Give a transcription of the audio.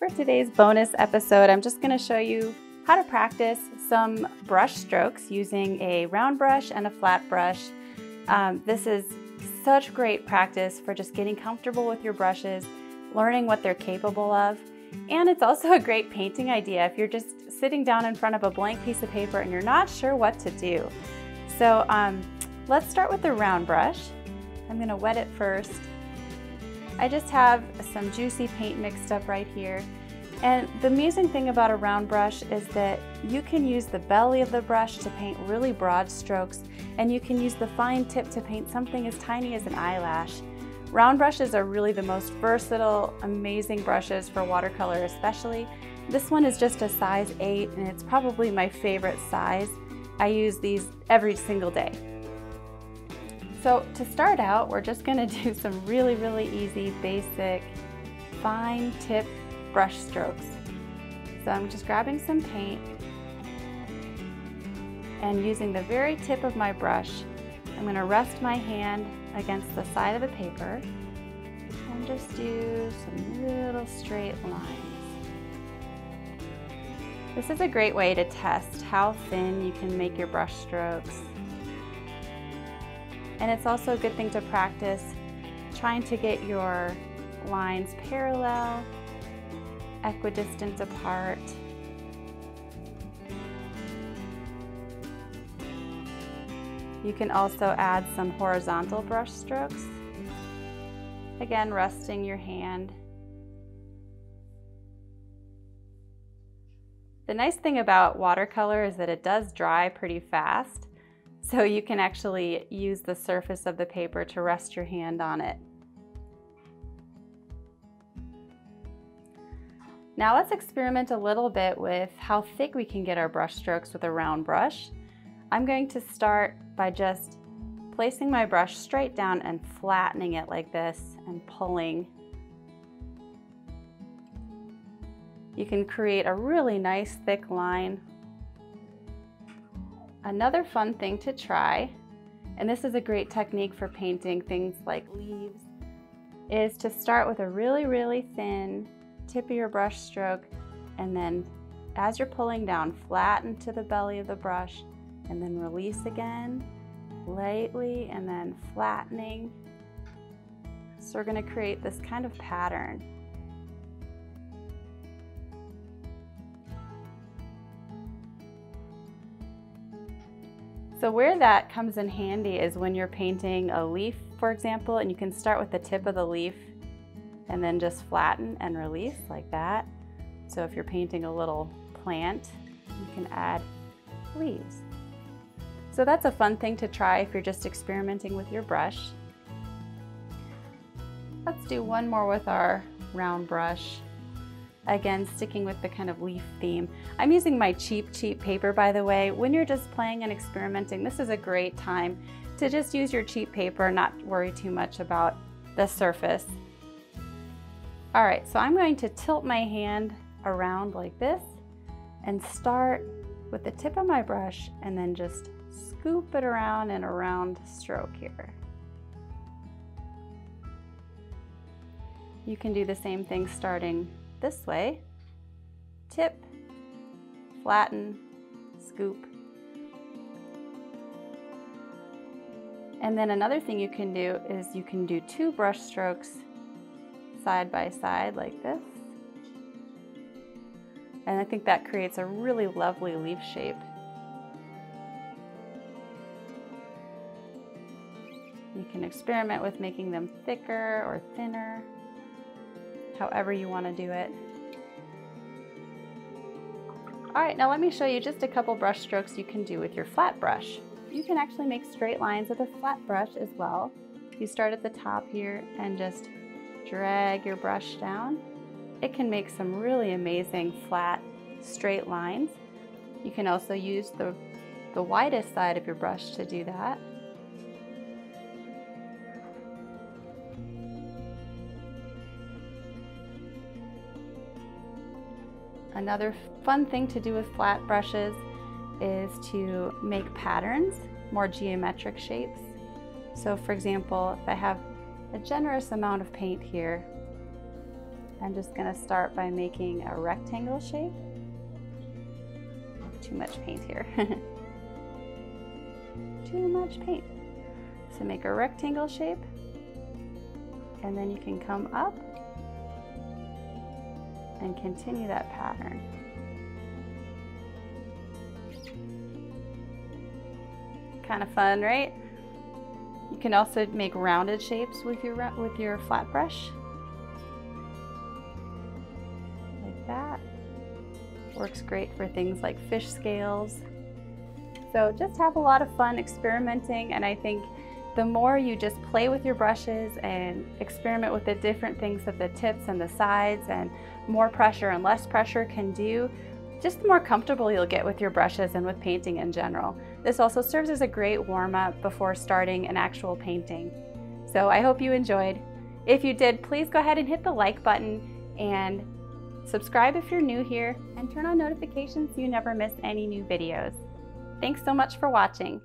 For today's bonus episode, I'm just going to show you how to practice some brush strokes using a round brush and a flat brush. This is such great practice for just getting comfortable with your brushes, learning what they're capable of, and it's also a great painting idea if you're just sitting down in front of a blank piece of paper and you're not sure what to do. So let's start with the round brush. I'm going to wet it first. I just have some juicy paint mixed up right here. And the amazing thing about a round brush is that you can use the belly of the brush to paint really broad strokes, and you can use the fine tip to paint something as tiny as an eyelash. Round brushes are really the most versatile, amazing brushes for watercolor especially. This one is just a size 8, and it's probably my favorite size. I use these every single day. So to start out, we're just gonna do some really, really easy, basic, fine tip brush strokes. So I'm just grabbing some paint and using the very tip of my brush, I'm gonna rest my hand against the side of the paper and just do some little straight lines. This is a great way to test how thin you can make your brush strokes. And it's also a good thing to practice trying to get your lines parallel, equidistant apart. You can also add some horizontal brush strokes. Again, resting your hand. The nice thing about watercolor is that it does dry pretty fast. So you can actually use the surface of the paper to rest your hand on it. Now let's experiment a little bit with how thick we can get our brush strokes with a round brush. I'm going to start by just placing my brush straight down and flattening it like this and pulling. You can create a really nice thick line. Another fun thing to try, and this is a great technique for painting things like leaves, is to start with a really, really thin tip of your brush stroke, and then as you're pulling down, flatten to the belly of the brush, and then release again, lightly, and then flattening. So we're going to create this kind of pattern. So where that comes in handy is when you're painting a leaf, for example, and you can start with the tip of the leaf and then just flatten and release like that. So if you're painting a little plant, you can add leaves. So that's a fun thing to try if you're just experimenting with your brush. Let's do one more with our round brush. Again, sticking with the kind of leaf theme. I'm using my cheap paper, by the way. When you're just playing and experimenting, this is a great time to just use your cheap paper, not worry too much about the surface. All right, so I'm going to tilt my hand around like this and start with the tip of my brush and then just scoop it around in a round stroke here. You can do the same thing starting this way, tip, flatten, scoop. And then another thing you can do is you can do two brush strokes side by side like this. And I think that creates a really lovely leaf shape. You can experiment with making them thicker or thinner, however you want to do it. All right, now let me show you just a couple brush strokes you can do with your flat brush. You can actually make straight lines with a flat brush as well. You start at the top here and just drag your brush down. It can make some really amazing flat, straight lines. You can also use the widest side of your brush to do that. Another fun thing to do with flat brushes is to make patterns, more geometric shapes. So for example, if I have a generous amount of paint here, I'm just going to start by making a rectangle shape. Too much paint here. Too much paint. So make a rectangle shape, and then you can come up and continue that pattern. Kind of fun, right? You can also make rounded shapes with your flat brush, like that. Works great for things like fish scales. So just have a lot of fun experimenting, and I think the more you just play with your brushes and experiment with the different things that the tips and the sides and more pressure and less pressure can do, just the more comfortable you'll get with your brushes and with painting in general. This also serves as a great warm-up before starting an actual painting. So I hope you enjoyed. If you did, please go ahead and hit the like button and subscribe if you're new here, and turn on notifications so you never miss any new videos. Thanks so much for watching.